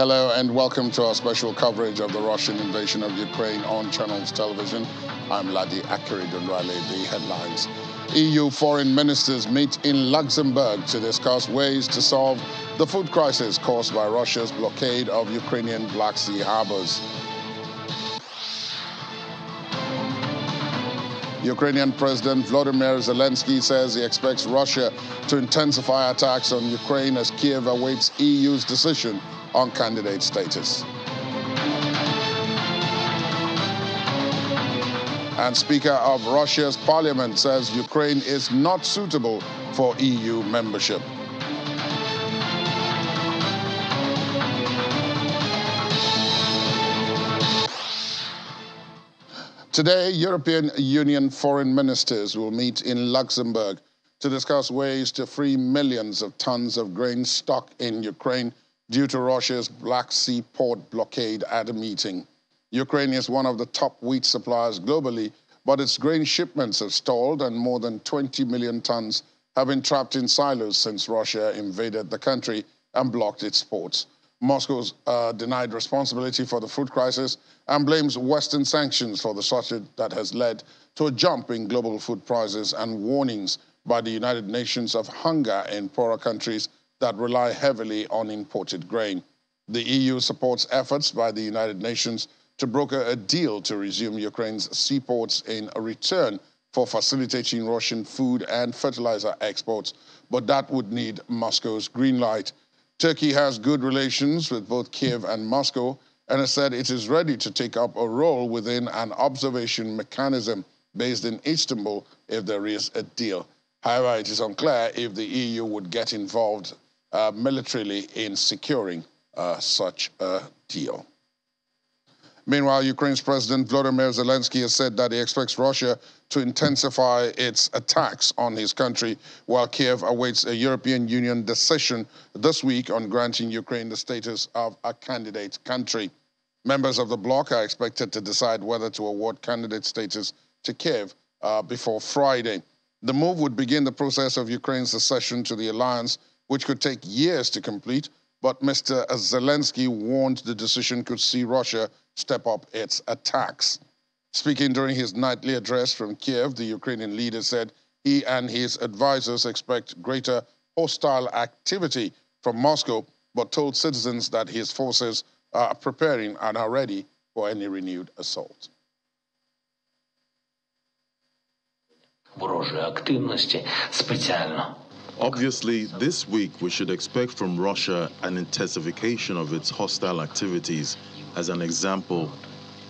Hello and welcome to our special coverage of the Russian invasion of Ukraine on Channels Television. I'm Ladi Akirid and Riley the headlines. EU foreign ministers meet in Luxembourg to discuss ways to solve the food crisis caused by Russia's blockade of Ukrainian Black Sea harbors. Ukrainian President Volodymyr Zelensky says he expects Russia to intensify attacks on Ukraine as Kiev awaits EU's decision on candidate status. And Speaker of Russia's parliament says Ukraine is not suitable for EU membership. Today, European Union foreign ministers will meet in Luxembourg to discuss ways to free millions of tons of grain stuck in Ukraine due to Russia's Black Sea port blockade at a meeting. Ukraine is one of the top wheat suppliers globally, but its grain shipments have stalled and more than 20 million tons have been trapped in silos since Russia invaded the country and blocked its ports. Moscow's denied responsibility for the food crisis and blames Western sanctions for the shortage that has led to a jump in global food prices and warnings by the United Nations of hunger in poorer countries that rely heavily on imported grain. The EU supports efforts by the United Nations to broker a deal to resume Ukraine's seaports in return for facilitating Russian food and fertilizer exports, but that would need Moscow's green light. Turkey has good relations with both Kiev and Moscow and has said it is ready to take up a role within an observation mechanism based in Istanbul if there is a deal. However, it is unclear if the EU would get involved militarily in securing such a deal. Meanwhile, Ukraine's President Volodymyr Zelensky has said that he expects Russia to intensify its attacks on his country, while Kiev awaits a European Union decision this week on granting Ukraine the status of a candidate country. Members of the bloc are expected to decide whether to award candidate status to Kiev before Friday. The move would begin the process of Ukraine's accession to the alliance, which could take years to complete, but Mr. Zelensky warned the decision could see Russia step up its attacks. Speaking during his nightly address from Kiev, the Ukrainian leader said he and his advisors expect greater hostile activity from Moscow, but told citizens that his forces are preparing and are ready for any renewed assault. Obviously, this week we should expect from Russia an intensification of its hostile activities as an example,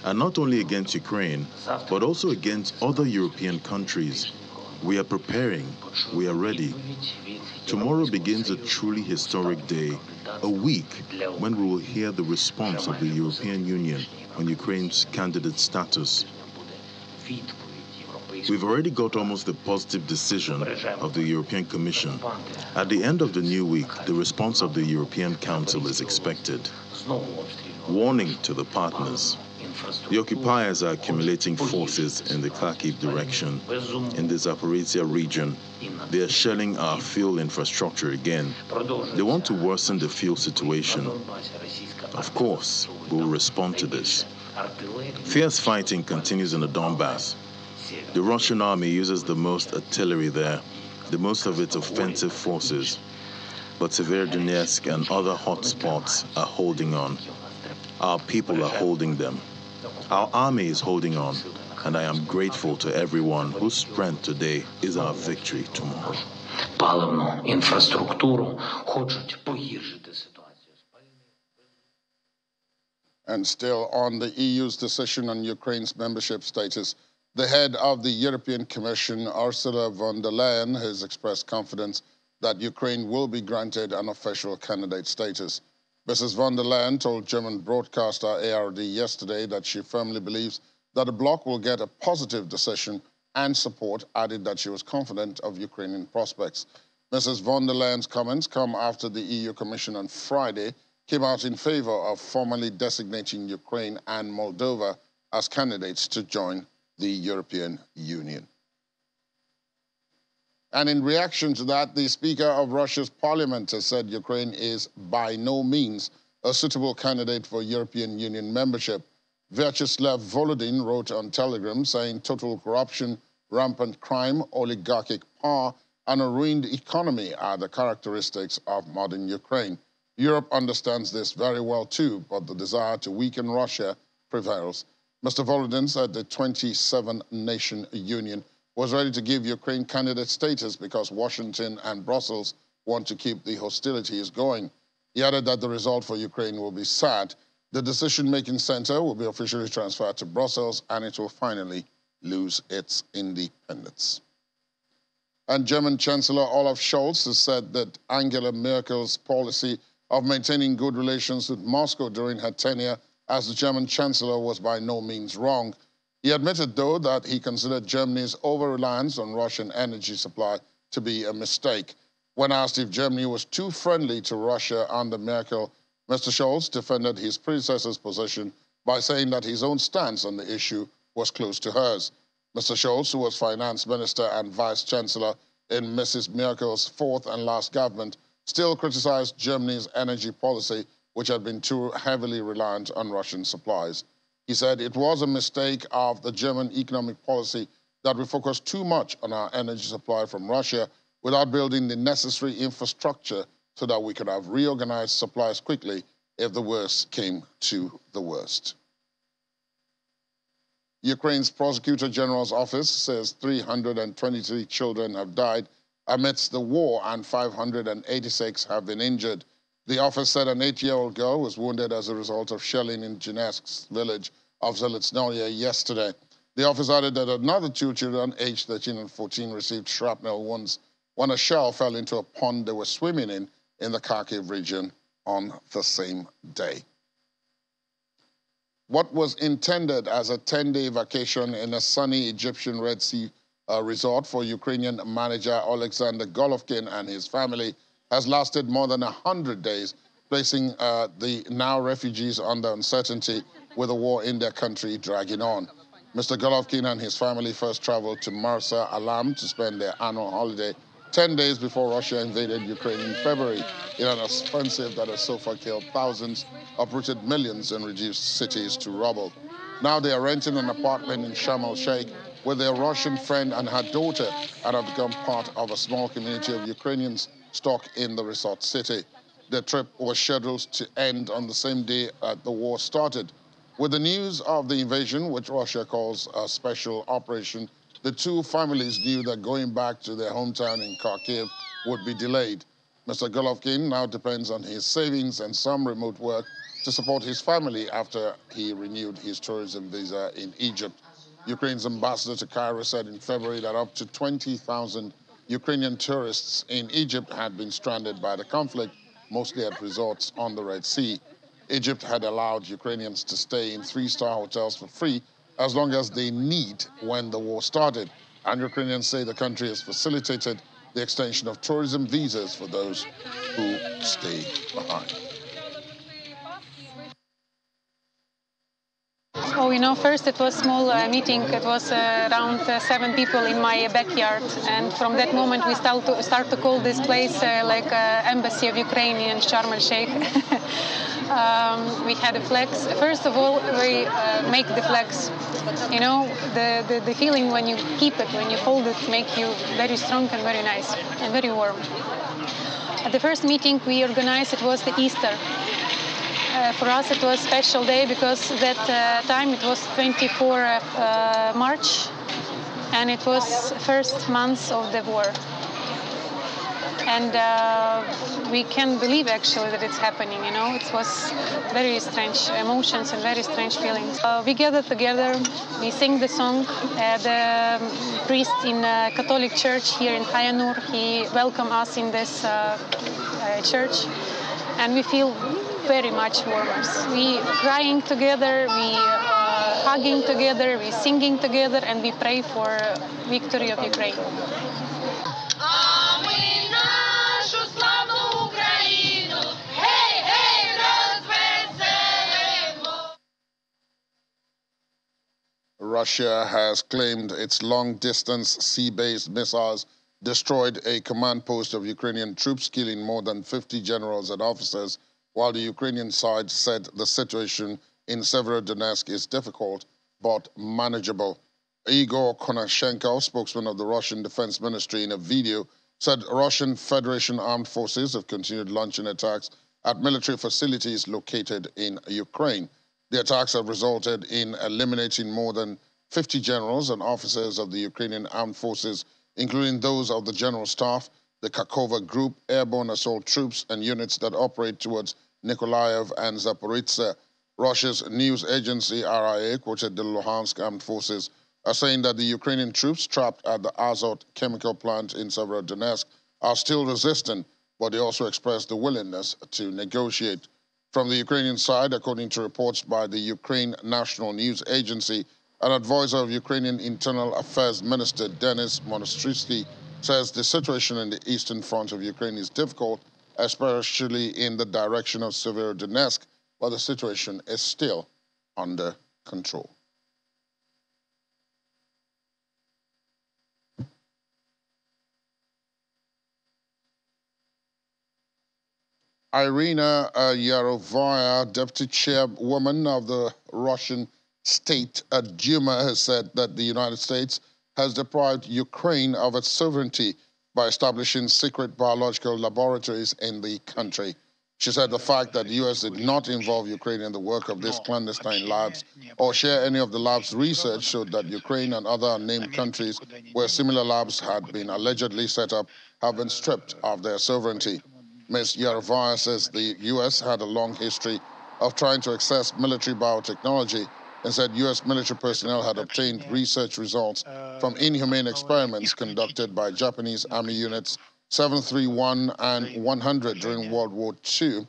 and not only against Ukraine, but also against other European countries. We are preparing, we are ready. Tomorrow begins a truly historic day, a week when we will hear the response of the European Union on Ukraine's candidate status. We've already got almost the positive decision of the European Commission. At the end of the new week, the response of the European Council is expected. Warning to the partners. The occupiers are accumulating forces in the Kharkiv direction, in the Zaporizhia region. They are shelling our fuel infrastructure again. They want to worsen the fuel situation. Of course, we will respond to this. Fierce fighting continues in the Donbass. The Russian army uses the most artillery there, the most of its offensive forces. But Severodonetsk and other hotspots are holding on. Our people are holding them. Our army is holding on, and I am grateful to everyone whose strength today is our victory tomorrow. And still on the EU's decision on Ukraine's membership status, the head of the European Commission, Ursula von der Leyen, has expressed confidence that Ukraine will be granted an official candidate status. Mrs. von der Leyen told German broadcaster ARD yesterday that she firmly believes that the bloc will get a positive decision and support, adding that she was confident of Ukrainian prospects. Mrs. von der Leyen's comments come after the EU Commission on Friday came out in favor of formally designating Ukraine and Moldova as candidates to join the European Union. And in reaction to that, the Speaker of Russia's parliament has said Ukraine is by no means a suitable candidate for European Union membership. Vyacheslav Volodin wrote on Telegram saying total corruption, rampant crime, oligarchic power, and a ruined economy are the characteristics of modern Ukraine. Europe understands this very well too, but the desire to weaken Russia prevails. Mr. Volodin said the 27-nation union was ready to give Ukraine candidate status because Washington and Brussels want to keep the hostilities going. He added that the result for Ukraine will be sad. The decision-making center will be officially transferred to Brussels, and it will finally lose its independence. And German Chancellor Olaf Scholz has said that Angela Merkel's policy of maintaining good relations with Moscow during her tenure as the German Chancellor was by no means wrong. He admitted, though, that he considered Germany's over-reliance on Russian energy supply to be a mistake. When asked if Germany was too friendly to Russia under Merkel, Mr. Scholz defended his predecessor's position by saying that his own stance on the issue was close to hers. Mr. Scholz, who was finance minister and vice chancellor in Mrs. Merkel's fourth and last government, still criticized Germany's energy policy, which had been too heavily reliant on Russian supplies. He said it was a mistake of the German economic policy that we focused too much on our energy supply from Russia without building the necessary infrastructure so that we could have reorganized supplies quickly if the worst came to the worst. Ukraine's Prosecutor General's office says 323 children have died amidst the war and 586 have been injured. The office said an 8-year-old girl was wounded as a result of shelling in Ginesk's village of Zeletsnoye yesterday. The office added that another 2 children, aged 13 and 14, received shrapnel wounds when a shell fell into a pond they were swimming in the Kharkiv region on the same day. What was intended as a 10-day vacation in a sunny Egyptian Red Sea resort for Ukrainian manager Alexander Golovkin and his family has lasted more than 100 days, placing the now refugees under uncertainty with the war in their country dragging on. Mr. Golovkin and his family first traveled to Marsa Alam to spend their annual holiday 10 days before Russia invaded Ukraine in February in an offensive that has so far killed thousands, uprooted millions, and reduced cities to rubble. Now they are renting an apartment in Shamal Sheikh with their Russian friend and her daughter and have become part of a small community of Ukrainians stuck in the resort city. The trip was scheduled to end on the same day that the war started. With the news of the invasion, which Russia calls a special operation, the 2 families knew that going back to their hometown in Kharkiv would be delayed. Mr. Golovkin now depends on his savings and some remote work to support his family after he renewed his tourism visa in Egypt. Ukraine's ambassador to Cairo said in February that up to 20,000 Ukrainian tourists in Egypt had been stranded by the conflict, mostly at resorts on the Red Sea. Egypt had allowed Ukrainians to stay in 3-star hotels for free as long as they need when the war started. And Ukrainians say the country has facilitated the extension of tourism visas for those who stay behind. Oh, first it was a small meeting. It was around 7 people in my backyard. And from that moment, we start to call this place like Embassy of Ukraine in Sharm el-Sheikh. We had a flags. First of all, we make the flags. The feeling when you keep it, when you hold it, makes you very strong and very nice and very warm. At the first meeting we organized, it was the Easter. For us, it was a special day because that time it was 24 March, and it was first month of the war. And we can't believe, actually, that it's happening, It was very strange emotions and very strange feelings. We gathered together, we sing the song. The priest in the Catholic church here in Hayanur, he welcomed us in this church. And we feel very much warmer. We crying together, we hugging together, we singing together, and we pray for victory of Ukraine. Russia has claimed its long-distance sea-based missiles destroyed a command post of Ukrainian troops, killing more than 50 generals and officers while the Ukrainian side said the situation in Severodonetsk is difficult but manageable. Igor Konashenko, spokesman of the Russian Defense Ministry, in a video said Russian Federation Armed Forces have continued launching attacks at military facilities located in Ukraine. The attacks have resulted in eliminating more than 50 generals and officers of the Ukrainian Armed Forces, including those of the General Staff, the Kakova Group, airborne assault troops, and units that operate towards Mykolaiv and Zaporizhzhia. Russia's news agency RIA quoted the Luhansk Armed Forces as saying that the Ukrainian troops trapped at the Azot chemical plant in Severodonetsk are still resistant, but they also expressed the willingness to negotiate. From the Ukrainian side, according to reports by the Ukraine National News Agency, an advisor of Ukrainian Internal Affairs Minister Denis Monastrysky says the situation in the eastern front of Ukraine is difficult, especially in the direction of Severodonetsk, where the situation is still under control. Irina Yarovaya, deputy chairwoman of the Russian State Duma, has said that the United States has deprived Ukraine of its sovereignty by establishing secret biological laboratories in the country. She said the fact that the U.S. did not involve Ukraine in the work of these clandestine labs or share any of the labs' research showed that Ukraine and other unnamed countries where similar labs had been allegedly set up have been stripped of their sovereignty. Ms. Yarovaya says the U.S. had a long history of trying to access military biotechnology and said U.S. military personnel had obtained research results from inhumane experiments conducted by Japanese Army units 731 and 100 during World War II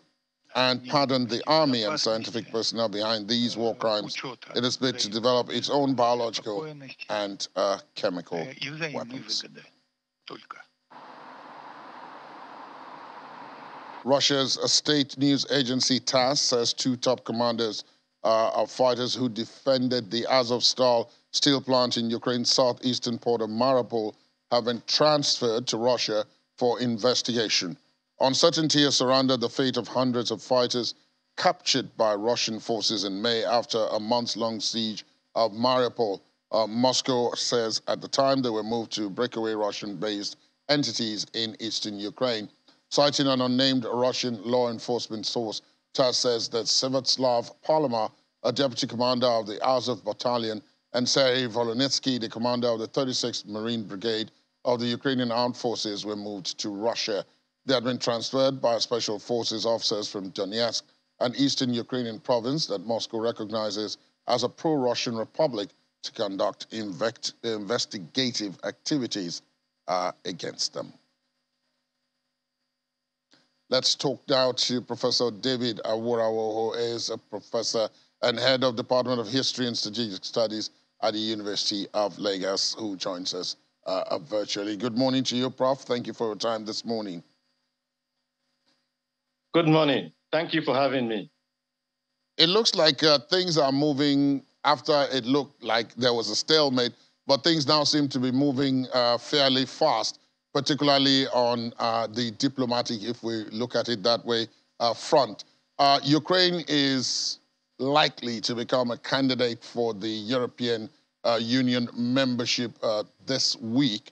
and pardoned the Army and scientific personnel behind these war crimes in its bid to develop its own biological and chemical weapons. Russia's state news agency TASS says two top commanders of fighters who defended the Azovstal steel plant in Ukraine's southeastern port of Mariupol have been transferred to Russia for investigation. Uncertainty has surrounded the fate of hundreds of fighters captured by Russian forces in May after a months-long siege of Mariupol. Moscow says at the time they were moved to breakaway Russian-based entities in eastern Ukraine. Citing an unnamed Russian law enforcement source, TASS says that Svetoslav Polymar, a deputy commander of the Azov battalion, and Sergei Volonitsky, the commander of the 36th Marine Brigade of the Ukrainian Armed Forces, were moved to Russia. They had been transferred by special forces officers from Donetsk, an eastern Ukrainian province that Moscow recognizes as a pro-Russian republic, to conduct investigative activities against them. Let's talk now to Professor David Aworawo, who is a professor and head of Department of History and Strategic Studies at the University of Lagos, who joins us virtually. Good morning to you, Prof. Thank you for your time this morning. Good morning. Thank you for having me. It looks like things are moving after it looked like there was a stalemate, but things now seem to be moving fairly fast, particularly on the diplomatic, if we look at it that way, front. Ukraine is likely to become a candidate for the European Union membership this week,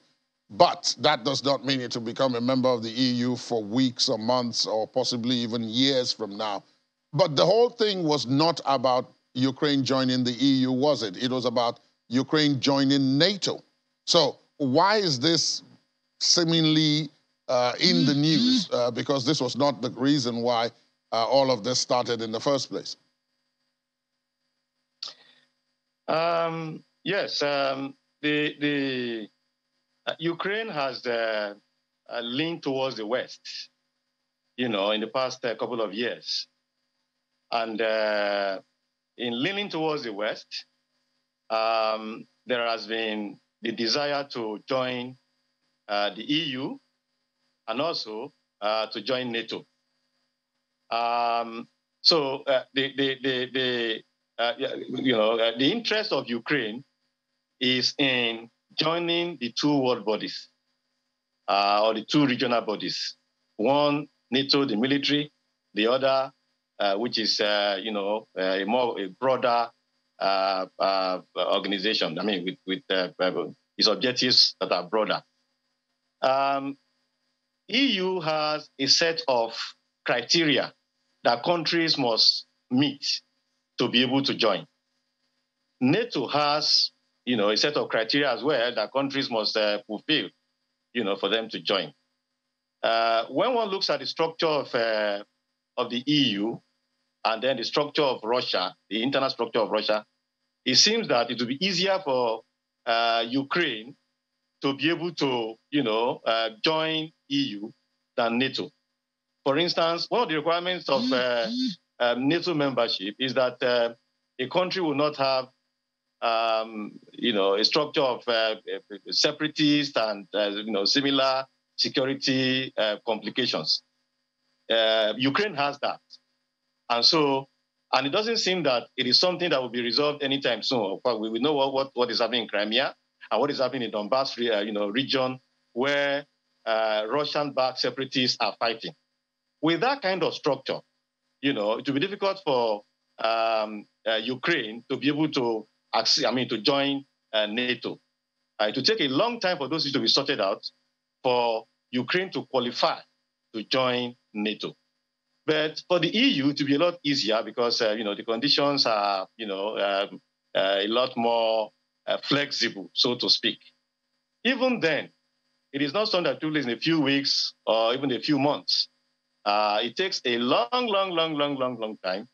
but that does not mean it will become a member of the EU for weeks or months or possibly even years from now. But the whole thing was not about Ukraine joining the EU, was it? It was about Ukraine joining NATO. So why is this seemingly in the news, because this was not the reason why all of this started in the first place? Yes, the Ukraine has leaned towards the West, you know, in the past couple of years. And in leaning towards the West, there has been the desire to join the EU, and also to join NATO. So the interest of Ukraine is in joining the two world bodies, or the two regional bodies. One, NATO, the military; the other, which is, a broader organization. I mean, with its objectives that are broader. EU has a set of criteria that countries must meet to be able to join. NATO has, a set of criteria as well that countries must fulfill, for them to join. When one looks at the structure of the EU and then the structure of Russia, the internal structure of Russia, it seems that it will be easier for Ukraine to be able to, join EU than NATO. For instance, one of the requirements of NATO membership is that a country will not have, a structure of separatists and, similar security complications. Ukraine has that. And so, and it doesn't seem that it is something that will be resolved anytime soon. But we know what is happening in Crimea and what is happening in Donbass, region where Russian-backed separatists are fighting. With that kind of structure, it will be difficult for Ukraine to be able to, to join NATO. It will take a long time for those issues to be sorted out for Ukraine to qualify to join NATO. But for the EU to be a lot easier because, the conditions are, a lot more flexible, so to speak. Even then, it is not something that took place in a few weeks or even a few months. It takes a long time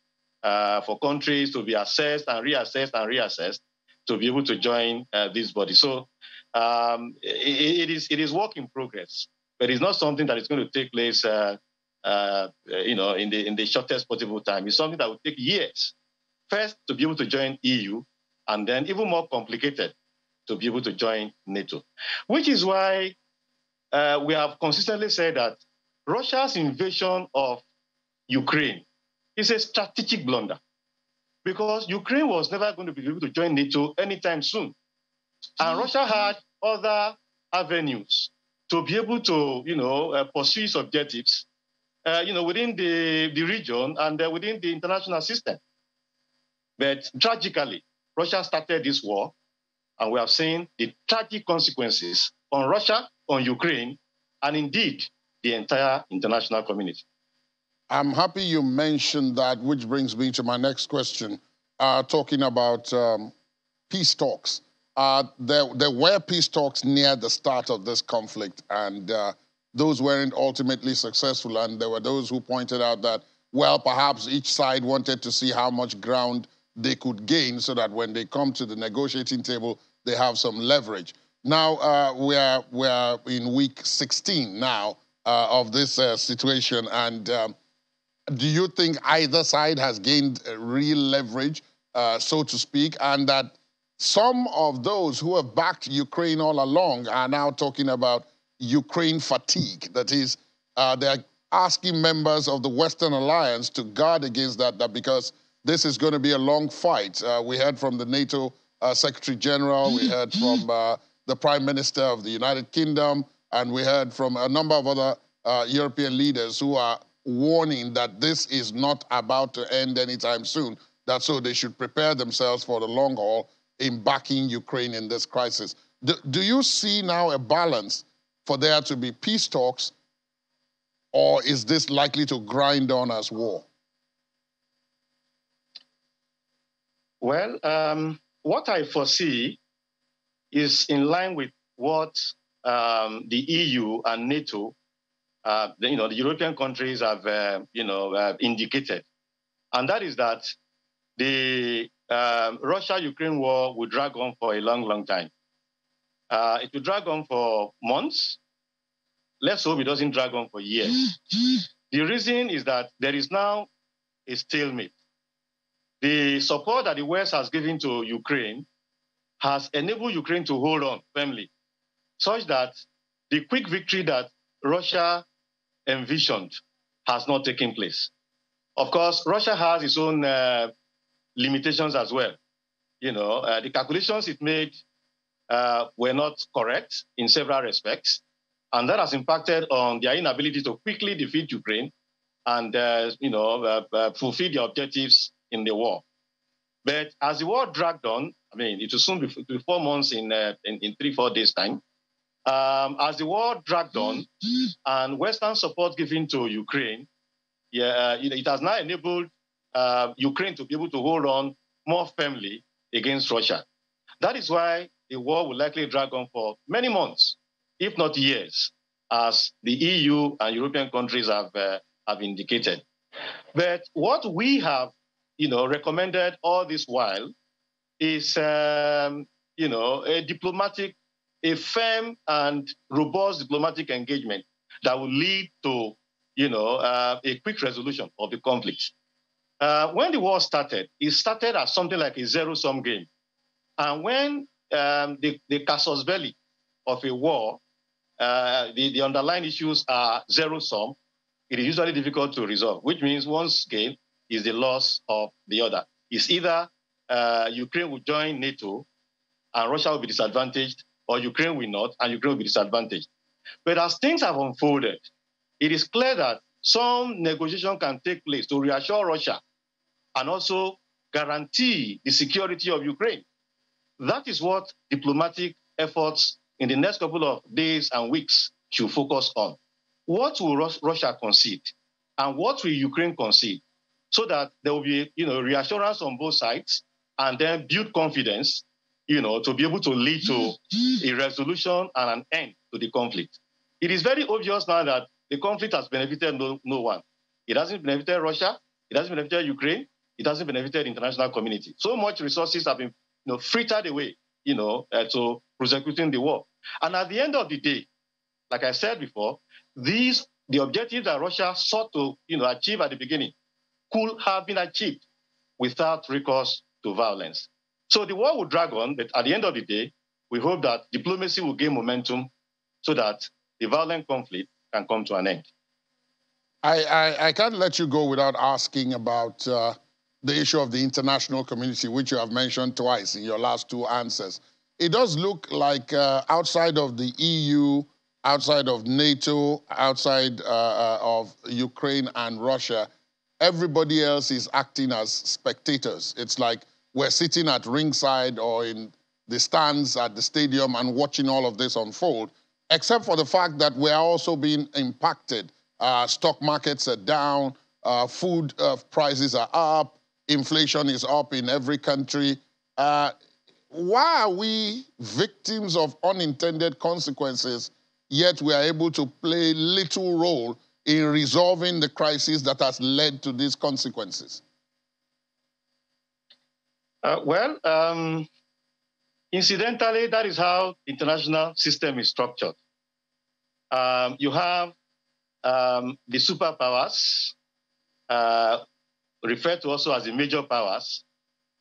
for countries to be assessed and reassessed to be able to join this body. So it is work in progress, but it's not something that is going to take place, in the shortest possible time. It's something that will take years, first to be able to join EU, and then even more complicated to be able to join NATO, which is why we have consistently said that Russia's invasion of Ukraine is a strategic blunder because Ukraine was never going to be able to join NATO anytime soon. And Russia had other avenues to be able to, pursue its objectives, within the region and within the international system. But tragically, Russia started this war, and we have seen the tragic consequences on Russia, on Ukraine, and indeed, the entire international community. I'm happy you mentioned that, which brings me to my next question, talking about peace talks. There were peace talks near the start of this conflict, and those weren't ultimately successful. And there were those who pointed out that, well, perhaps each side wanted to see how much ground they could gain so that when they come to the negotiating table, they have some leverage. Now, we are in week 16 now, of this situation, and do you think either side has gained real leverage, so to speak, and that some of those who have backed Ukraine all along are now talking about Ukraine fatigue? That is, they're asking members of the Western Alliance to guard against that because this is going to be a long fight. We heard from the NATO Secretary General, we heard from the Prime Minister of the United Kingdom, and we heard from a number of other European leaders who are warning that this is not about to end anytime soon. That's so they should prepare themselves for the long haul in backing Ukraine in this crisis. Do you see now a balance for there to be peace talks, or is this likely to grind on as war? Well, what I foresee is in line with what the EU and NATO, the European countries have, indicated. And that is that the Russia-Ukraine war will drag on for a long time. It will drag on for months. Let's hope it doesn't drag on for years. The reason is that there is now a stalemate. The support that the West has given to Ukraine has enabled Ukraine to hold on firmly, such that the quick victory that Russia envisioned has not taken place. Of course, Russia has its own limitations as well. The calculations it made were not correct in several respects, and that has impacted on their inability to quickly defeat Ukraine and fulfill their objectives in the war. But as the war dragged on, I mean, it will soon be 4 months in 3-4 days' time. As the war dragged on and Western support given to Ukraine, it has now enabled Ukraine to be able to hold on more firmly against Russia. That is why the war will likely drag on for many months, if not years, as the EU and European countries have indicated. But what we have, recommended all this while is, a firm and robust diplomatic engagement that will lead to, a quick resolution of the conflict. When the war started, it started as something like a zero-sum game. And when the casus belli of a war, the underlying issues are zero-sum, it is usually difficult to resolve, which means one's gain is the loss of the other. It's either Ukraine will join NATO and Russia will be disadvantaged, or Ukraine will not and Ukraine will be disadvantaged. But as things have unfolded, it is clear that some negotiation can take place to reassure Russia and also guarantee the security of Ukraine. That is what diplomatic efforts in the next couple of days and weeks should focus on. What will Russia concede and what will Ukraine concede, so that there will be reassurance on both sides and then build confidence to be able to lead to a resolution and an end to the conflict. It is very obvious now that the conflict has benefited no one. It hasn't benefited Russia. It hasn't benefited Ukraine. It hasn't benefited the international community. So much resources have been frittered away, to prosecuting the war. And at the end of the day, like I said before, the objective that Russia sought to achieve at the beginning could have been achieved without recourse to violence. So the war will drag on, but at the end of the day, we hope that diplomacy will gain momentum so that the violent conflict can come to an end. I can't let you go without asking about the issue of the international community, which you have mentioned twice in your last two answers. It does look like outside of the EU, outside of NATO, outside of Ukraine and Russia, everybody else is acting as spectators. It's like we're sitting at ringside or in the stands at the stadium and watching all of this unfold, except for the fact that we're also being impacted. Stock markets are down, food prices are up, inflation is up in every country. Why are we victims of unintended consequences, yet we are able to play little role in resolving the crisis that has led to these consequences? Incidentally, that is how the international system is structured. You have the superpowers, referred to also as the major powers.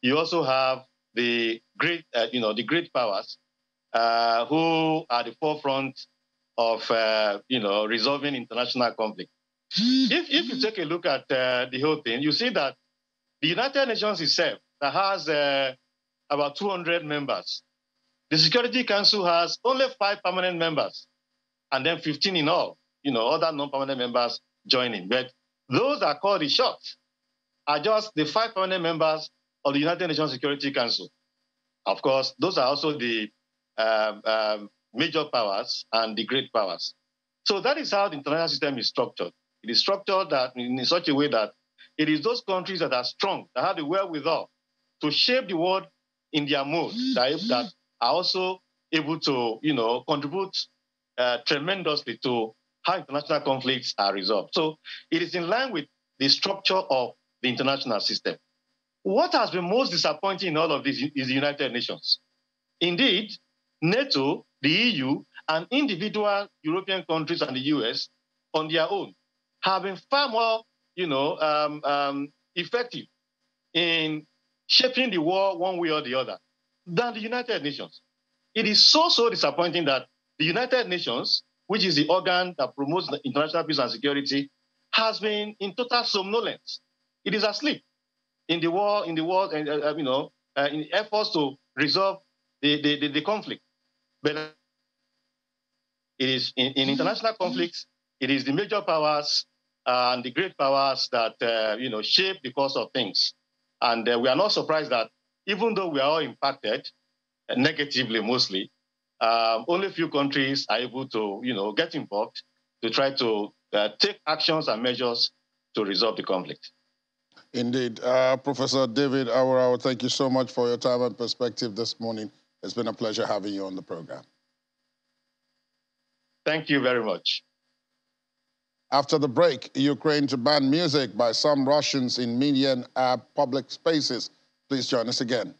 You also have the great powers who are the forefront of resolving international conflict. If you take a look at the whole thing, you see that the United Nations itself that has about 200 members. The Security Council has only 5 permanent members, and then 15 in all, other non-permanent members joining. But those that call the shots are just the 5 permanent members of the United Nations Security Council. Of course, those are also the major powers and the great powers. So that is how the international system is structured. It is structured that in such a way that it is those countries that are strong, that have the wherewithal to shape the world in their mode, that are also able to, contribute tremendously to how international conflicts are resolved. So it is in line with the structure of the international system. What has been most disappointing in all of this is the United Nations. Indeed, NATO, the EU, and individual European countries and the US on their own have been far more, effective in shaping the war one way or the other than the United Nations. It is so disappointing that the United Nations, which is the organ that promotes the international peace and security, has been in total somnolence. It is asleep in the war, and in efforts to resolve the conflict. But it is in international conflicts, it is the major powers and the great powers that, shape the course of things. And we are not surprised that even though we are all impacted negatively mostly, only few countries are able to, get involved to try to take actions and measures to resolve the conflict. Indeed. Professor David Aworawo, thank you so much for your time and perspective this morning. It's been a pleasure having you on the program. Thank you very much. After the break, Ukraine to ban music by some Russians in media and public spaces. Please join us again.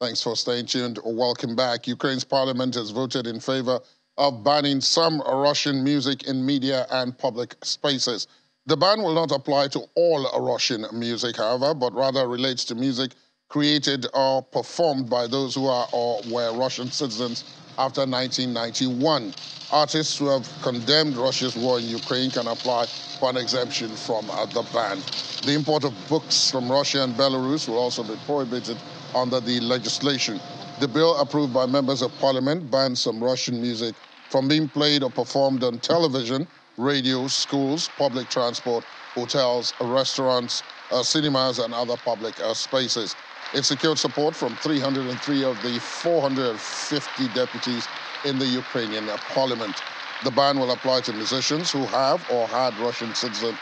Thanks for staying tuned. Welcome back. Ukraine's parliament has voted in favor of banning some Russian music in media and public spaces. The ban will not apply to all Russian music, however, but rather relates to music created or performed by those who are or were Russian citizens after 1991. Artists who have condemned Russia's war in Ukraine can apply for an exemption from the ban. The import of books from Russia and Belarus will also be prohibited under the legislation. The bill, approved by members of parliament, bans some Russian music from being played or performed on television, radio, schools, public transport, hotels, restaurants, cinemas, and other public spaces. It secured support from 303 of the 450 deputies in the Ukrainian parliament. The ban will apply to musicians who have or had Russian citizenship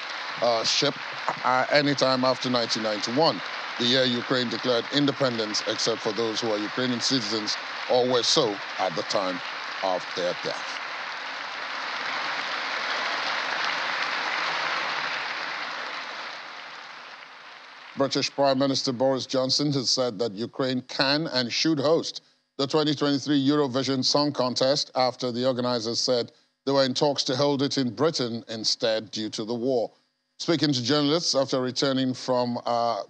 anytime after 1991. The year Ukraine declared independence, except for those who are Ukrainian citizens or were so at the time of their death. British Prime Minister Boris Johnson has said that Ukraine can and should host the 2023 Eurovision Song Contest after the organisers said they were in talks to hold it in Britain instead due to the war. Speaking to journalists after returning from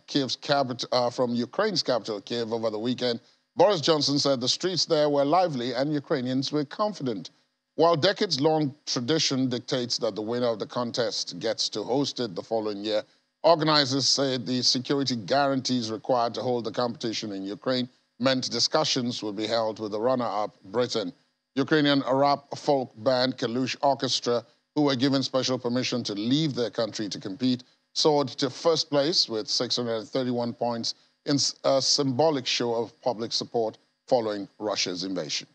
Ukraine's capital, Kyiv, over the weekend, Boris Johnson said the streets there were lively and Ukrainians were confident. While decades-long tradition dictates that the winner of the contest gets to host it the following year, organisers said the security guarantees required to hold the competition in Ukraine meant discussions would be held with the runner-up, Britain. Ukrainian rap folk band Kalush Orchestra, who were given special permission to leave their country to compete, soared to first place with 631 points in a symbolic show of public support following Russia's invasion.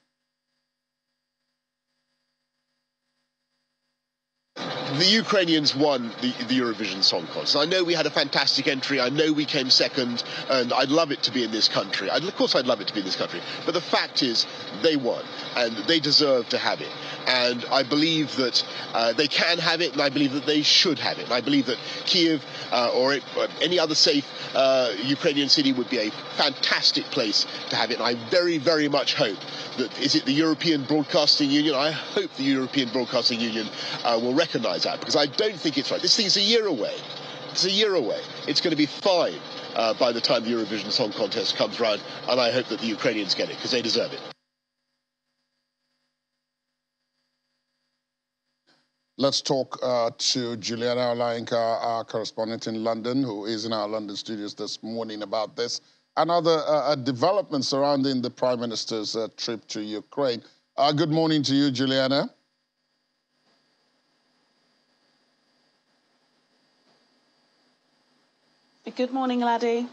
The Ukrainians won the Eurovision Song Contest. I know we had a fantastic entry. I know we came second, and I'd love it to be in this country. Of course I'd love it to be in this country. But the fact is, they won, and they deserve to have it. And I believe that they can have it, and I believe that they should have it. And I believe that Kyiv or any other safe Ukrainian city would be a fantastic place to have it. And I very, very much hope that, is it the European Broadcasting Union? I hope the European Broadcasting Union will recognise that, because I don't think it's right. This thing's a year away. It's a year away. It's going to be fine by the time the Eurovision Song Contest comes round, and I hope that the Ukrainians get it, because they deserve it. Let's talk to Juliana Olaenka, our correspondent in London, who is in our London studios this morning, about this and other developments surrounding the Prime Minister's trip to Ukraine. Good morning to you, Juliana. Good morning, Laddie.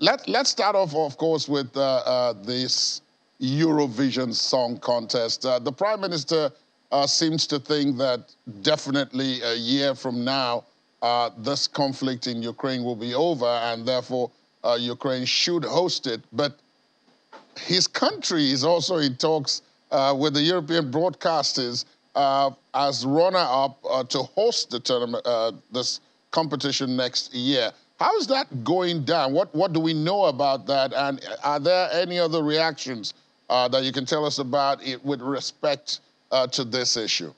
Let's start off, of course, with this Eurovision Song Contest. The Prime Minister seems to think that definitely a year from now, this conflict in Ukraine will be over, and therefore Ukraine should host it. But his country is also in talks with the European broadcasters as runner-up to host the tournament, this competition next year. How is that going down? What do we know about that? And are there any other reactions that you can tell us about it with respect to this issue?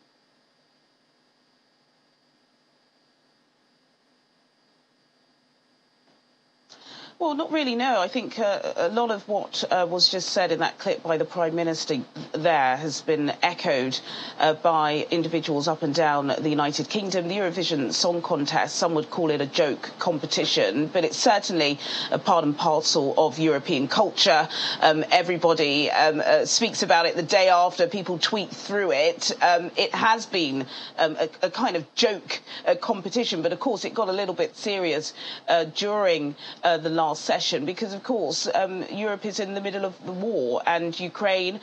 Well, not really, no. I think a lot of what was just said in that clip by the Prime Minister there has been echoed by individuals up and down the United Kingdom. The Eurovision Song Contest, some would call it a joke competition, but it's certainly a part and parcel of European culture. Everybody speaks about it the day after, people tweet through it. It has been a kind of joke competition, but of course it got a little bit serious during the last session, because of course Europe is in the middle of the war, and Ukraine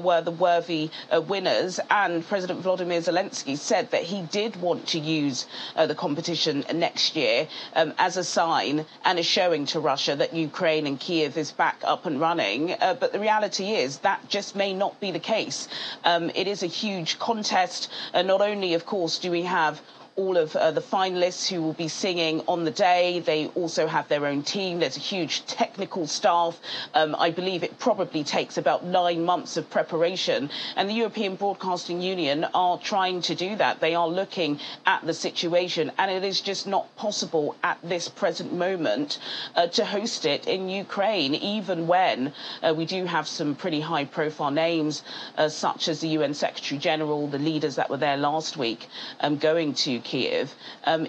were the worthy winners, and President Volodymyr Zelensky said that he did want to use the competition next year as a sign and a showing to Russia that Ukraine and Kiev is back up and running, but the reality is that just may not be the case. It is a huge contest, and not only of course do we have all of the finalists who will be singing on the day. They also have their own team. There's a huge technical staff. I believe it probably takes about 9 months of preparation. And the European Broadcasting Union are trying to do that. They are looking at the situation. And it is just not possible at this present moment to host it in Ukraine, even when we do have some pretty high-profile names, such as the UN Secretary-General, the leaders that were there last week, going to Kiev.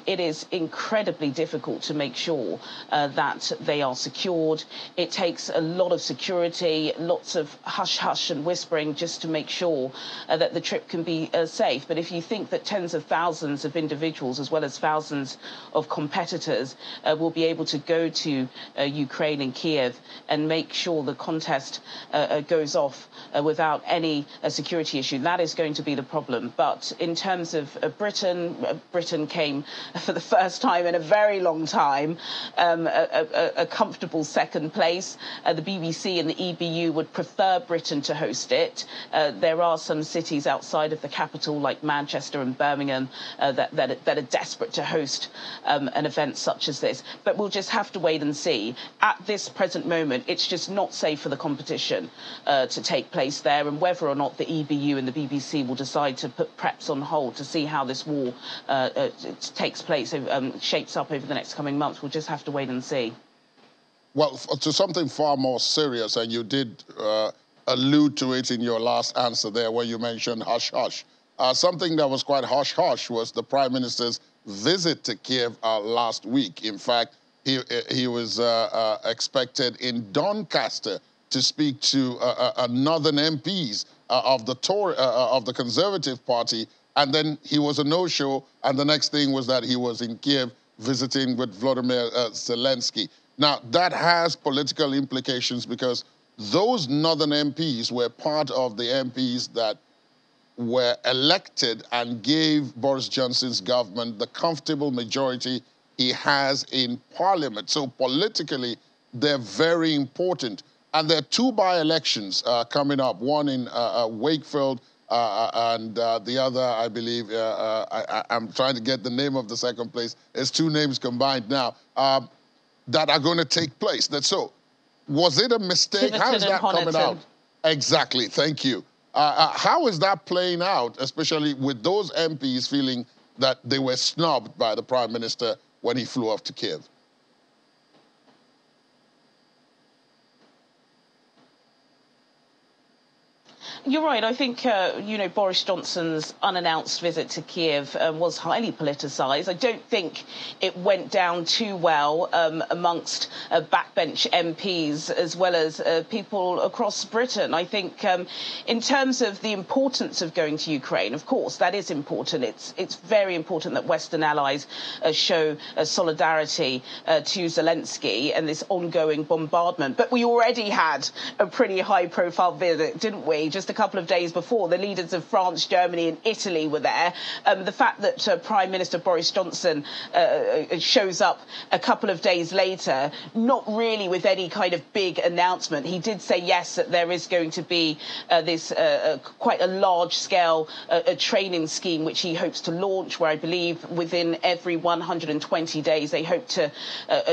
It is incredibly difficult to make sure that they are secured. It takes a lot of security, lots of hush-hush and whispering just to make sure that the trip can be safe. But if you think that tens of thousands of individuals, as well as thousands of competitors, will be able to go to Ukraine and Kiev and make sure the contest goes off without any security issue, that is going to be the problem. But in terms of Britain came for the first time in a very long time, a comfortable second place. The BBC and the EBU would prefer Britain to host it. There are some cities outside of the capital, like Manchester and Birmingham, that are desperate to host an event such as this. But we'll just have to wait and see. At this present moment, it's just not safe for the competition to take place there, and whether or not the EBU and the BBC will decide to put preps on hold to see how this war it takes place, shapes up over the next coming months. We'll just have to wait and see. Well, to something far more serious, and you did allude to it in your last answer there where you mentioned hush-hush. Something that was quite hush-hush was the Prime Minister's visit to Kiev last week. In fact, he was expected in Doncaster to speak to northern MPs of the Conservative Party, and then he was a no-show, and the next thing was that he was in Kiev visiting with Volodymyr Zelensky. Now, that has political implications, because those northern MPs were part of the MPs that were elected and gave Boris Johnson's government the comfortable majority he has in parliament. So politically, they're very important. And there are two by-elections coming up, one in Wakefield, and the other, I believe, I'm trying to get the name of the second place. It's two names combined now that are going to take place. So, was it a mistake? How is that coming out? Exactly. Thank you. How is that playing out, especially with those MPs feeling that they were snubbed by the Prime Minister when he flew off to Kiev? You're right. I think, you know, Boris Johnson's unannounced visit to Kiev was highly politicised. I don't think it went down too well amongst backbench MPs as well as people across Britain. I think in terms of the importance of going to Ukraine, of course, that is important. It's very important that Western allies show solidarity to Zelensky and this ongoing bombardment. But we already had a pretty high-profile visit, didn't we? Just a couple of days before, the leaders of France, Germany and Italy were there. The fact that Prime Minister Boris Johnson shows up a couple of days later, not really with any kind of big announcement. He did say, yes, that there is going to be this quite a large-scale training scheme which he hopes to launch, where I believe within every 120 days they hope to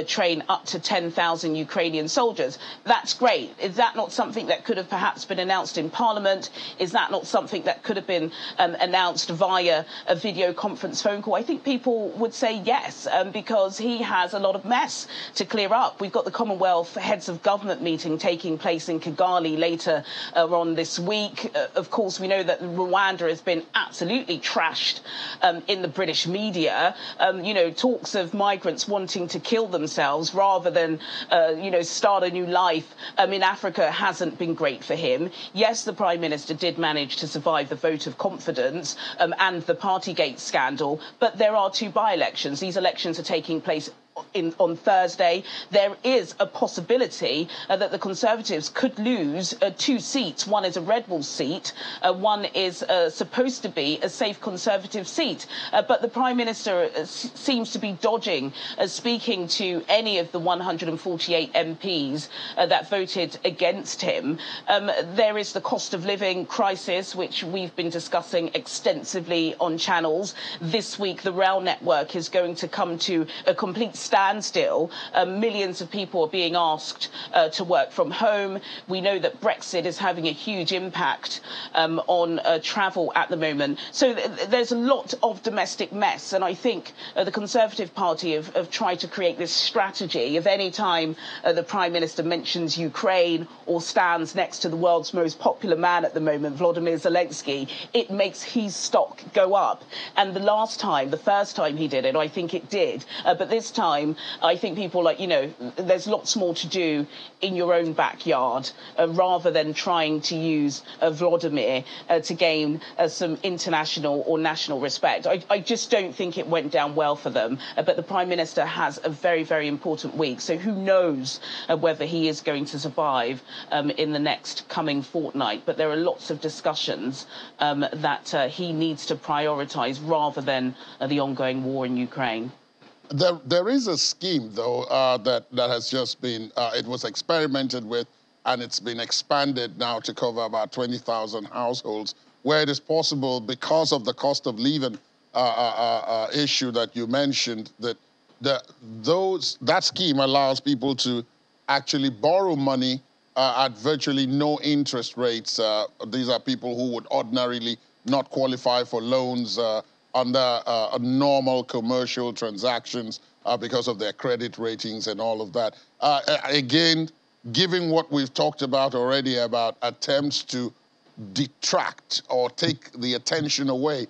train up to 10,000 Ukrainian soldiers. That's great. Is that not something that could have perhaps been announced in Parliament? government? Is that not something that could have been announced via a video conference phone call? I think people would say yes, because he has a lot of mess to clear up. We've got the Commonwealth Heads of Government meeting taking place in Kigali later on this week. Of course, we know that Rwanda has been absolutely trashed in the British media. You know, talks of migrants wanting to kill themselves rather than, you know, start a new life in Africa hasn't been great for him. Yes, the Prime Minister did manage to survive the vote of confidence and the Partygate scandal, but there are two by-elections. These elections are taking place on Thursday. There is a possibility that the Conservatives could lose two seats. One is a Red Wall seat, one is supposed to be a safe Conservative seat. But the Prime Minister seems to be dodging speaking to any of the 148 MPs that voted against him. There is the cost of living crisis, which we've been discussing extensively on Channels. This week, the rail network is going to come to a complete standstill. Millions of people are being asked to work from home. We know that Brexit is having a huge impact on travel at the moment. So there's a lot of domestic mess. And I think the Conservative Party have tried to create this strategy of any time the Prime Minister mentions Ukraine or stands next to the world's most popular man at the moment, Volodymyr Zelensky, it makes his stock go up. And the last time, the first time he did it, I think it did. But this time, I think people like, you know, there's lots more to do in your own backyard rather than trying to use Volodymyr to gain some international or national respect. I just don't think it went down well for them. But the Prime Minister has a very, very important week. So who knows whether he is going to survive in the next coming fortnight. But there are lots of discussions that he needs to prioritise rather than the ongoing war in Ukraine. There is a scheme, though, that has just been, it was experimented with, and it's been expanded now to cover about 20,000 households, where it is possible, because of the cost of living issue that you mentioned, that that scheme allows people to actually borrow money at virtually no interest rates. These are people who would ordinarily not qualify for loans under normal commercial transactions because of their credit ratings and all of that. Again, given what we've talked about already about attempts to detract or take the attention away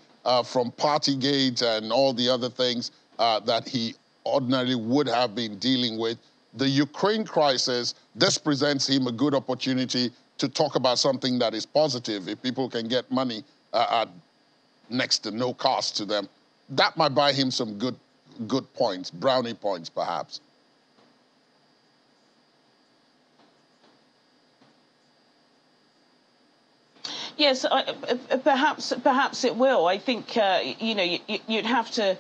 from Partygate and all the other things that he ordinarily would have been dealing with, the Ukraine crisis, this presents him a good opportunity to talk about something that is positive. If people can get money at next to no cost to them, that might buy him some good points, brownie points, perhaps. Yes, perhaps it will. I think you know, you'd have to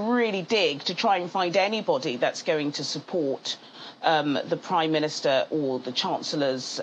really dig to try and find anybody that's going to support the Prime Minister or the Chancellor's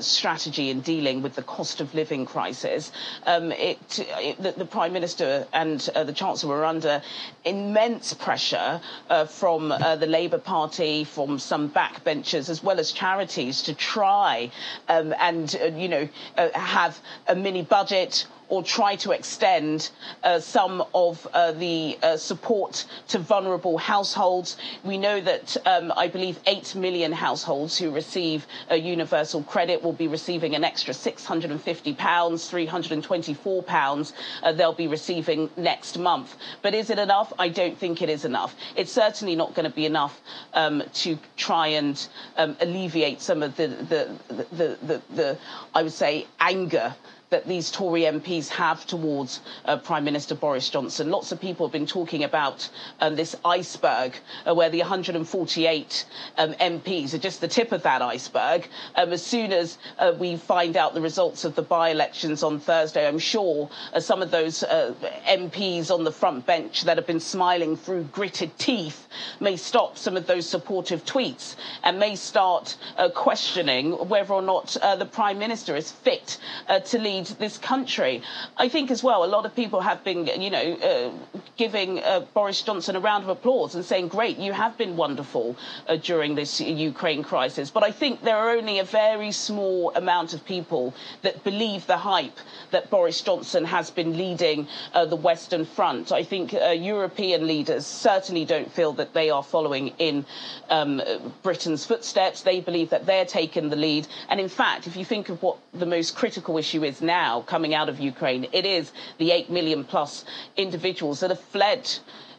strategy in dealing with the cost of living crisis. The Prime Minister and the Chancellor were under immense pressure from the Labour Party, from some backbenchers, as well as charities, to try and, you know, have a mini budget or try to extend some of the support to vulnerable households. We know that I believe 8 million households who receive a universal credit will be receiving an extra £650, £324 they'll be receiving next month. But is it enough? I don't think it is enough. It's certainly not going to be enough to try and alleviate some of the I would say, anger that these Tory MPs have towards Prime Minister Boris Johnson. Lots of people have been talking about this iceberg where the 148 MPs are just the tip of that iceberg. As soon as we find out the results of the by-elections on Thursday, I'm sure some of those MPs on the front bench that have been smiling through gritted teeth may stop some of those supportive tweets and may start questioning whether or not the Prime Minister is fit to lead lead this country. I think as well, a lot of people have been, giving Boris Johnson a round of applause and saying, great, you have been wonderful during this Ukraine crisis. But I think there are only a very small amount of people that believe the hype that Boris Johnson has been leading the Western Front. I think European leaders certainly don't feel that they are following in Britain's footsteps. They believe that they're taking the lead. And in fact, if you think of what the most critical issue is now coming out of Ukraine, it is the 8 million plus individuals that have fled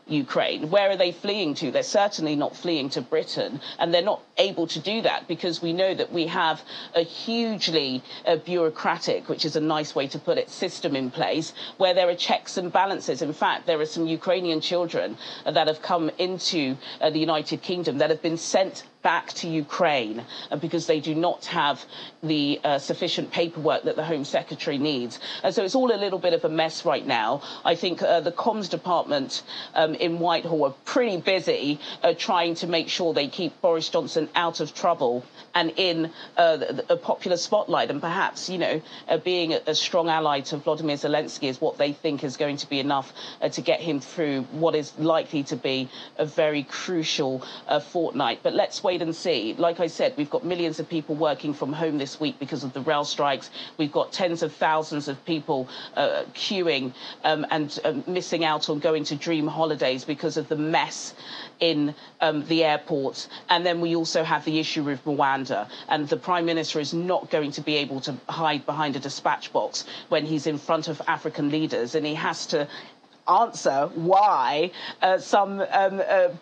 Ukraine. Where are they fleeing to? They're certainly not fleeing to Britain, and they're not able to do that because we know that we have a hugely bureaucratic, which is a nice way to put it, system in place where there are checks and balances. In fact, there are some Ukrainian children that have come into the United Kingdom that have been sent back to Ukraine because they do not have the sufficient paperwork that the Home Secretary needs. And so it's all a little bit of a mess right now. I think the comms department in Whitehall are pretty busy trying to make sure they keep Boris Johnson out of trouble and in a popular spotlight. And perhaps, being a strong ally to Volodymyr Zelensky is what they think is going to be enough to get him through what is likely to be a very crucial fortnight. But let's wait and see. Like I said, we've got millions of people working from home this week because of the rail strikes. We've got tens of thousands of people queuing and missing out on going to dream holidays because of the mess in the airports. And then we also have the issue with Rwanda. And the Prime Minister is not going to be able to hide behind a dispatch box when he's in front of African leaders, and he has to answer why some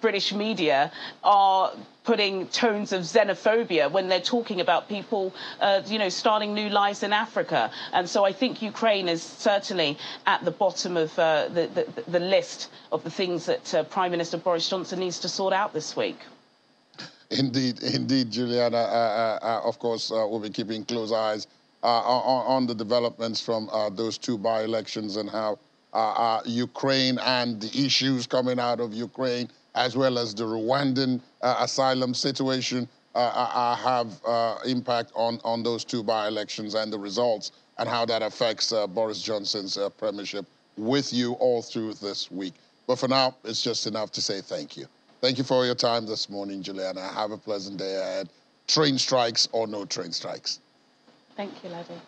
British media are putting tones of xenophobia when they're talking about people, starting new lives in Africa. And so I think Ukraine is certainly at the bottom of the list of the things that Prime Minister Boris Johnson needs to sort out this week. Indeed, Juliana. Of course, we'll be keeping close eyes on the developments from those two by-elections and how Ukraine and the issues coming out of Ukraine, as well as the Rwandan asylum situation, have impact on those two by-elections and the results, and how that affects Boris Johnson's premiership. With you all through this week. But for now, it's just enough to say thank you. Thank you for your time this morning, Juliana. Have a pleasant day ahead. Train strikes or no train strikes. Thank you, Laddie.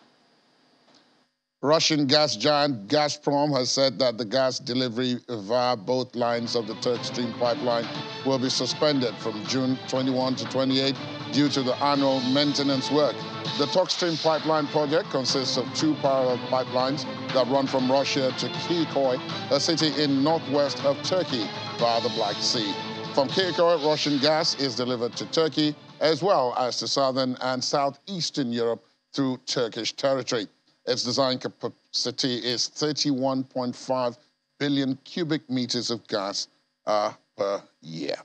Russian gas giant Gazprom has said that the gas delivery via both lines of the TurkStream pipeline will be suspended from June 21 to 28 due to the annual maintenance work. The TurkStream pipeline project consists of two parallel pipelines that run from Russia to Kırıkkale, a city in northwest of Turkey, via the Black Sea. From Kırıkkale, Russian gas is delivered to Turkey as well as to southern and southeastern Europe through Turkish territory. Its design capacity is 31.5 billion cubic meters of gas per year.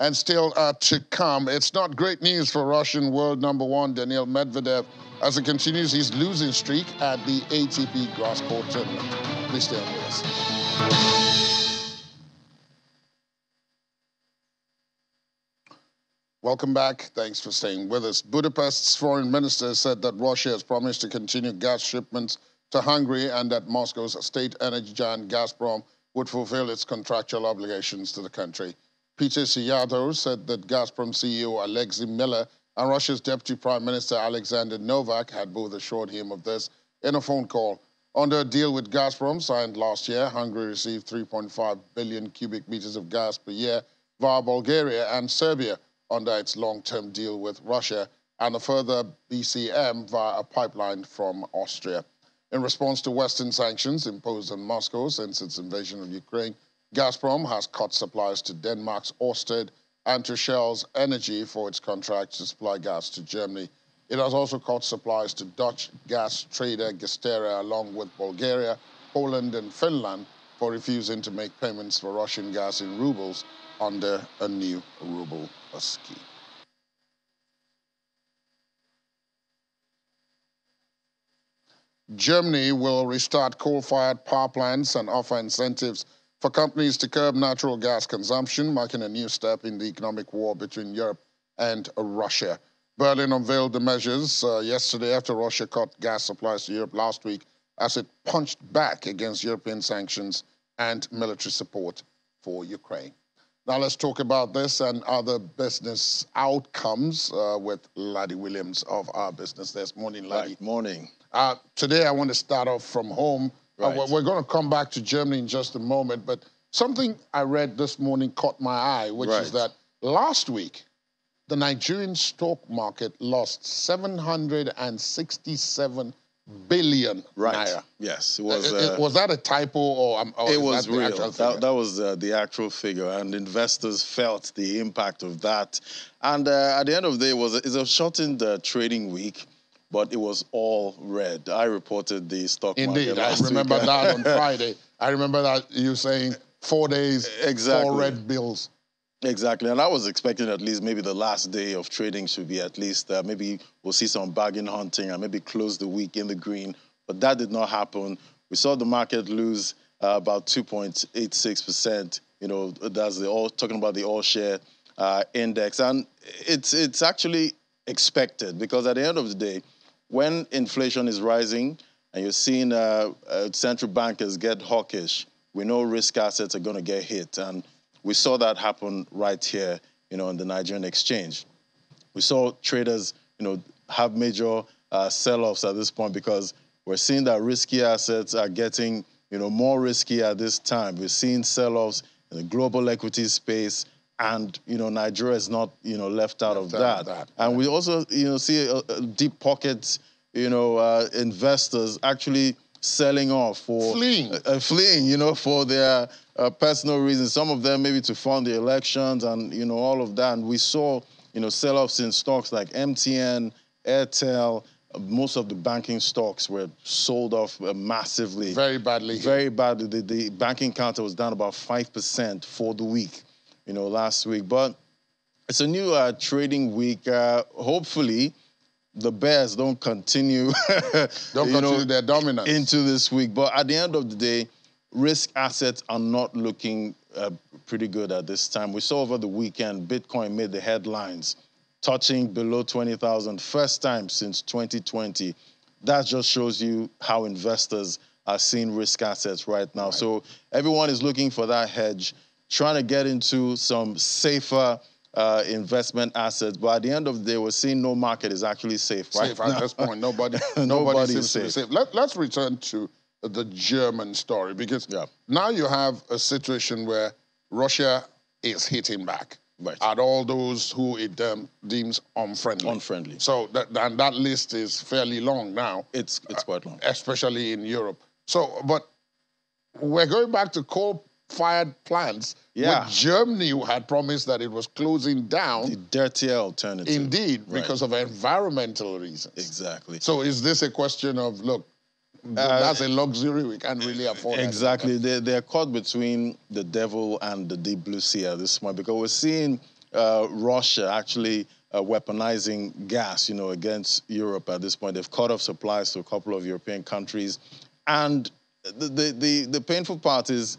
And still to come, it's not great news for Russian world number one Daniil Medvedev as he continues his losing streak at the ATP Grass Court Tournament. Please stay with us. Welcome back. Thanks for staying with us. Budapest's foreign minister said that Russia has promised to continue gas shipments to Hungary and that Moscow's state energy giant Gazprom would fulfill its contractual obligations to the country. Péter Szijjártó said that Gazprom CEO Alexei Miller and Russia's Deputy Prime Minister Alexander Novak had both assured him of this in a phone call. Under a deal with Gazprom signed last year, Hungary received 3.5 billion cubic meters of gas per year via Bulgaria and Serbia, under its long-term deal with Russia, and a further BCM via a pipeline from Austria. In response to Western sanctions imposed on Moscow since its invasion of Ukraine, Gazprom has cut supplies to Denmark's Ørsted and to Shell's Energy for its contract to supply gas to Germany. It has also cut supplies to Dutch gas trader Gasteria, along with Bulgaria, Poland and Finland, for refusing to make payments for Russian gas in rubles under a new ruble scheme. Germany will restart coal-fired power plants and offer incentives for companies to curb natural gas consumption, marking a new step in the economic war between Europe and Russia. Berlin unveiled the measures yesterday after Russia cut gas supplies to Europe last week as it punched back against European sanctions and military support for Ukraine. Now let's talk about this and other business outcomes with Laddie Williams of Our Business This Morning. Laddie. Right, morning. Today I want to start off from home. Right. We're going to come back to Germany in just a moment, but something I read this morning caught my eye, which is that last week, the Nigerian stock market lost 767 billion naira. Yes, it was. Was that a typo, or it was real? That was the actual figure, and investors felt the impact of that. And at the end of the day, it's a shortened trading week. But it was all red. I reported the stock market last week. Indeed, I remember that on Friday. I remember that you saying 4 days, four red bills. Exactly, and I was expecting at least maybe the last day of trading should be at least, maybe we'll see some bargain hunting and maybe close the week in the green, but that did not happen. We saw the market lose about 2.86%, you know, that's talking about the all-share index, and it's actually expected, because at the end of the day, when inflation is rising and you're seeing central bankers get hawkish, we know risk assets are going to get hit. And we saw that happen right here, you know, in the Nigerian exchange. We saw traders, you know, have major sell-offs at this point because we're seeing that risky assets are getting, you know, more risky at this time. We're seeing sell-offs in the global equity space, and, you know, Nigeria is not, you know, left out of that. And we also, you know, see deep pockets, you know, investors actually selling off for... Fleeing. Fleeing, you know, for their personal reasons. Some of them maybe to fund the elections and, you know, all of that. And we saw, you know, sell-offs in stocks like MTN, Airtel. Most of the banking stocks were sold off massively. Very badly. Very badly. The banking counter was down about 5% for the week, you know, last week. But it's a new trading week. Hopefully, the bears don't continue, continue their dominance into this week. But at the end of the day, risk assets are not looking pretty good at this time. We saw over the weekend, Bitcoin made the headlines, touching below 20,000, first time since 2020. That just shows you how investors are seeing risk assets right now. Right. So everyone is looking for that hedge, trying to get into some safer investment assets. But at the end of the day, we're seeing no market is actually safe. Right? Safe at this point. Nobody seems to be safe. Let's return to the German story, because now you have a situation where Russia is hitting back at all those who it deems unfriendly. So that list is fairly long now. It's quite long. Especially in Europe. So, but we're going back to coal-fired plants, which Germany had promised that it was closing down. The dirtier alternative. Indeed, because of environmental reasons. Exactly. So is this a question of, look, that's a luxury we can't really afford? Exactly. They're caught between the devil and the deep blue sea at this point, because we're seeing Russia actually weaponizing gas, you know, against Europe at this point. They've cut off supplies to a couple of European countries. And the painful part is,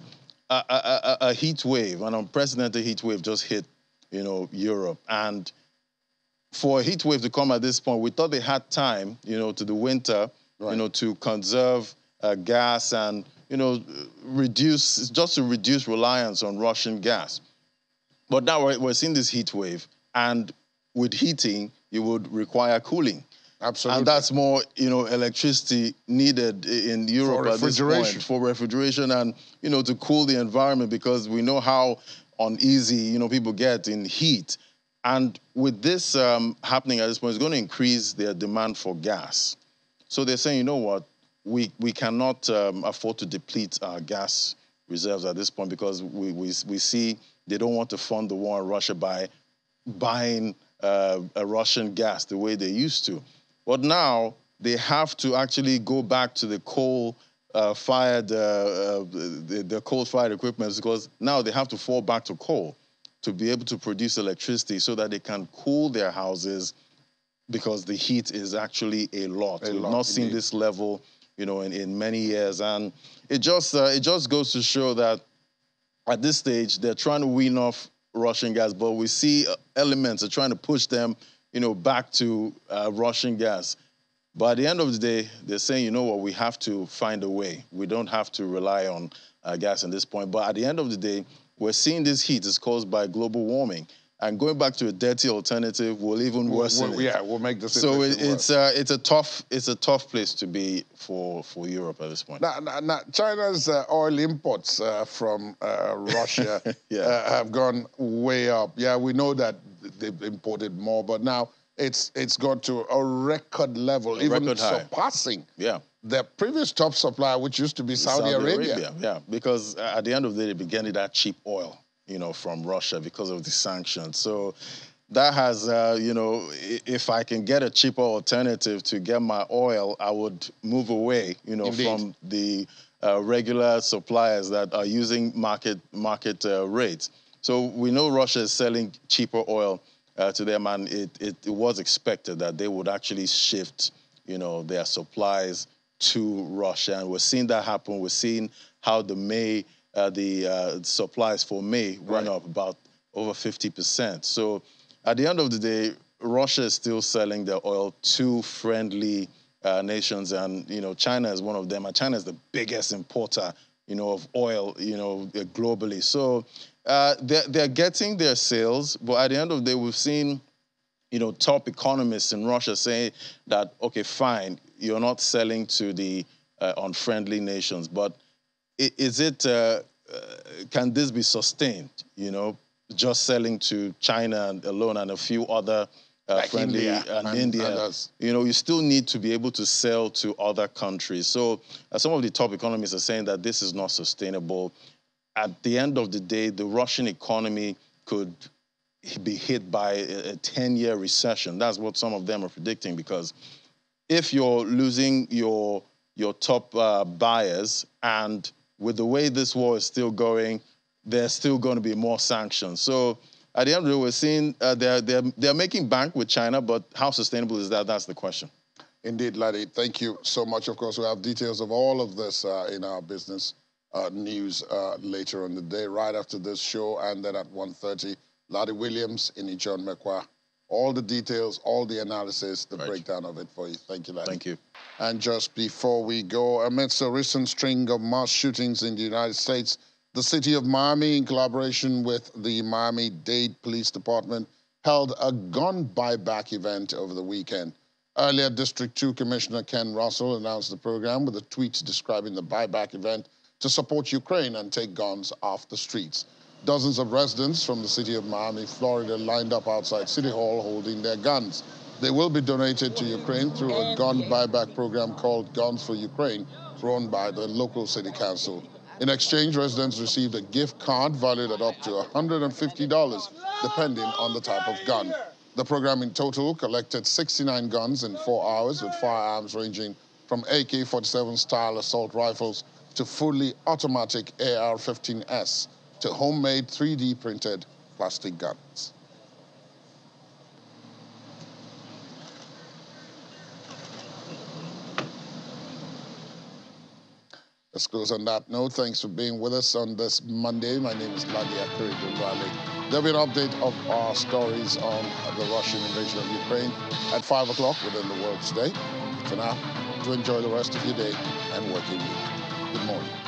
a heat wave, an unprecedented heat wave just hit, you know, Europe. And for a heat wave to come at this point, we thought they had time, you know, to the winter, you know, to conserve gas and, you know, just to reduce reliance on Russian gas. But now we're seeing this heat wave, and with heating, you would require cooling. Absolutely. And that's more, you know, electricity needed in Europe at this point for refrigeration and, you know, to cool the environment, because we know how uneasy, you know, people get in heat. And with this happening at this point, it's going to increase their demand for gas. So they're saying, you know what, we cannot afford to deplete our gas reserves at this point, because we see they don't want to fund the war in Russia by buying a Russian gas the way they used to. But now they have to actually go back to the coal-fired coal-fired equipment, because now they have to fall back to coal to be able to produce electricity so that they can cool their houses, because the heat is actually a lot. We've not seen this level, you know, in many years, and it just goes to show that at this stage they're trying to wean off Russian gas, but we see elements are trying to push them, you know, back to Russian gas. But at the end of the day, they're saying, you know what, we have to find a way. We don't have to rely on gas at this point. But at the end of the day, we're seeing this heat is caused by global warming. And going back to a dirty alternative will even worsen it. Yeah, we'll make this. So it's a tough place to be for Europe at this point. Now China's oil imports from Russia yeah. Have gone way up. Yeah, we know that they've imported more, but now it's gone to a record level, even surpassing yeah. their previous top supplier, which used to be Saudi Arabia. Yeah, because at the end of the day, they began with that cheap oil, you know, from Russia because of the sanctions. So that has, you know, if I can get a cheaper alternative to get my oil, I would move away, you know, indeed. From the regular suppliers that are using market rates. So we know Russia is selling cheaper oil to them, and it was expected that they would actually shift, you know, their supplies to Russia. And we're seeing that happen. We're seeing how the supplies for May went up about over 50%. So at the end of the day, Russia is still selling their oil to friendly nations, and you know, China is one of them. And China is the biggest importer, you know, of oil, you know, globally. So they're getting their sales, but at the end of the day, we've seen, you know, top economists in Russia say that, okay, fine, you're not selling to the unfriendly nations, but is it, can this be sustained, you know, just selling to China alone and a few other like friendly India, you know, you still need to be able to sell to other countries. So some of the top economists are saying that this is not sustainable. At the end of the day, the Russian economy could be hit by a 10-year recession. That's what some of them are predicting, because if you're losing your top buyers, and with the way this war is still going, there's still going to be more sanctions. So at the end of the day, we're seeing they're making bank with China, but how sustainable is that? That's the question. Indeed, Laddie, thank you so much. Of course, we have details of all of this in our business news later on the day, right after this show, and then at 1:30, Laddie Williams in Ijon Mekwa. All the details, all the analysis, the breakdown of it for you. Thank you, Laddie. Thank you. And just before we go, amidst a recent string of mass shootings in the United States, the city of Miami, in collaboration with the Miami-Dade Police Department, held a gun buyback event over the weekend. Earlier, District 2 Commissioner Ken Russell announced the program with a tweet describing the buyback event to support Ukraine and take guns off the streets. Dozens of residents from the city of Miami, Florida, lined up outside City Hall holding their guns. They will be donated to Ukraine through a gun buyback program called Guns for Ukraine, run by the local city council. In exchange, residents received a gift card valued at up to $150, depending on the type of gun. The program in total collected 69 guns in 4 hours, with firearms ranging from AK-47-style assault rifles to fully automatic AR-15s. To homemade 3D printed plastic guns. Let's close on that note. Thanks for being with us on this Monday. My name is Ladi Akirid. There'll be an update of our stories on the Russian invasion of Ukraine at 5 o'clock within the world today. For now, do enjoy the rest of your day and working week. Good morning.